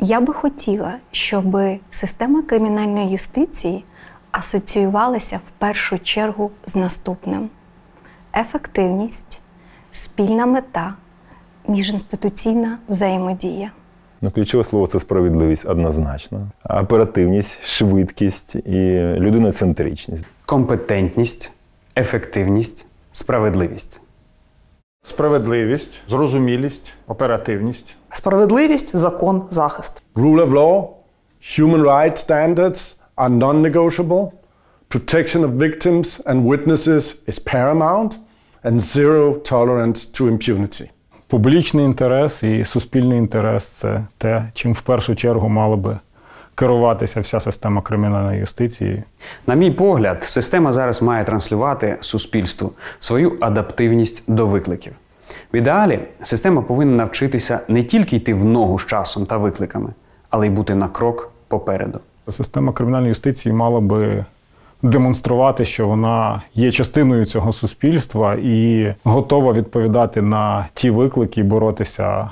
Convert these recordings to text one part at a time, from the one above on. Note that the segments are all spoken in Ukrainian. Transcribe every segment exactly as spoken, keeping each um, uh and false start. Я би хотіла, щоб система кримінальної юстиції асоціювалася в першу чергу з наступним. Ефективність, спільна мета, міжінституційна взаємодія. Ну, ключове слово – це справедливість, однозначно. Оперативність, швидкість і людиноцентричність. Компетентність, ефективність, справедливість. Справедливість, зрозумілість, оперативність. Справедливість, закон, захист. Rule of law, human rights standards are non-negotiable. Protection of victims and witnesses is paramount. And zero tolerance to impunity. Публічний інтерес і суспільний інтерес – це те, чим в першу чергу мала би керуватися вся система кримінальної юстиції. На мій погляд, система зараз має транслювати суспільству свою адаптивність до викликів. В ідеалі система повинна навчитися не тільки йти в ногу з часом та викликами, але й бути на крок попереду. Система кримінальної юстиції мала би демонструвати, що вона є частиною цього суспільства і готова відповідати на ті виклики і боротися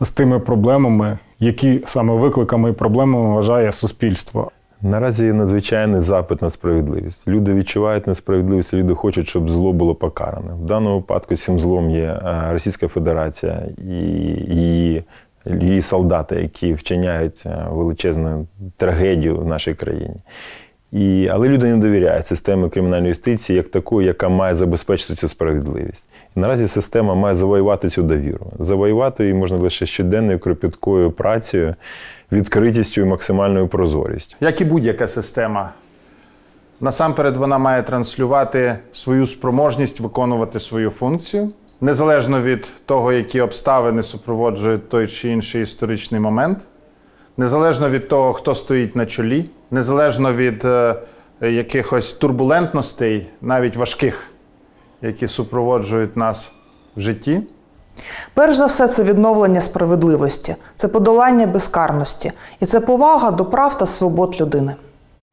з тими проблемами, які саме викликами і проблемами вважає суспільство. Наразі є надзвичайний запит на справедливість. Люди відчувають несправедливість, люди хочуть, щоб зло було покаране. В даному випадку цим злом є Російська Федерація і її, її солдати, які вчиняють величезну трагедію в нашій країні. І, але люди не довіряють системі кримінальної юстиції як такої, яка має забезпечити цю справедливість. І наразі система має завоювати цю довіру. Завоювати її можна лише щоденною кропіткою працею, відкритістю і максимальною прозорістю. Як і будь-яка система, насамперед вона має транслювати свою спроможність виконувати свою функцію, незалежно від того, які обставини супроводжують той чи інший історичний момент, незалежно від того, хто стоїть на чолі, незалежно від е, якихось турбулентностей, навіть важких, які супроводжують нас в житті. Перш за все, це відновлення справедливості, це подолання безкарності і це повага до прав та свобод людини.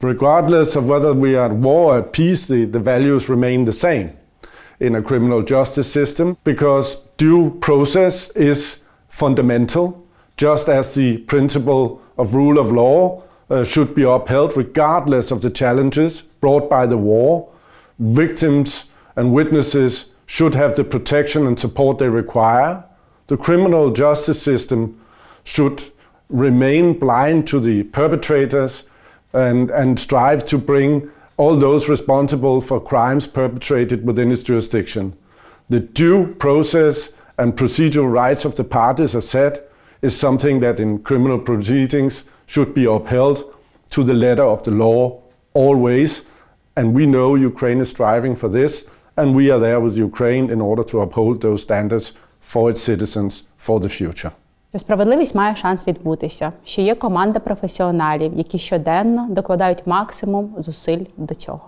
Regardless of whether we are at war or at peace, the, the values remain the same in a criminal justice system, because due process is fundamental, just as the principle of rule of law should be upheld regardless of the challenges brought by the war. Victims and witnesses should have the protection and support they require. The criminal justice system should remain blind to the perpetrators and, and strive to bring all those responsible for crimes perpetrated within its jurisdiction. The due process and procedural rights of the parties, as said, is something that in criminal proceedings should be upheld to the letter of the law always. And we know Ukraine is striving for this, and we are there with Ukraine in order to uphold those standards for its citizens for the future. Справедливість має шанс відбутися, що є команда професіоналів, які щоденно докладають максимум зусиль до цього.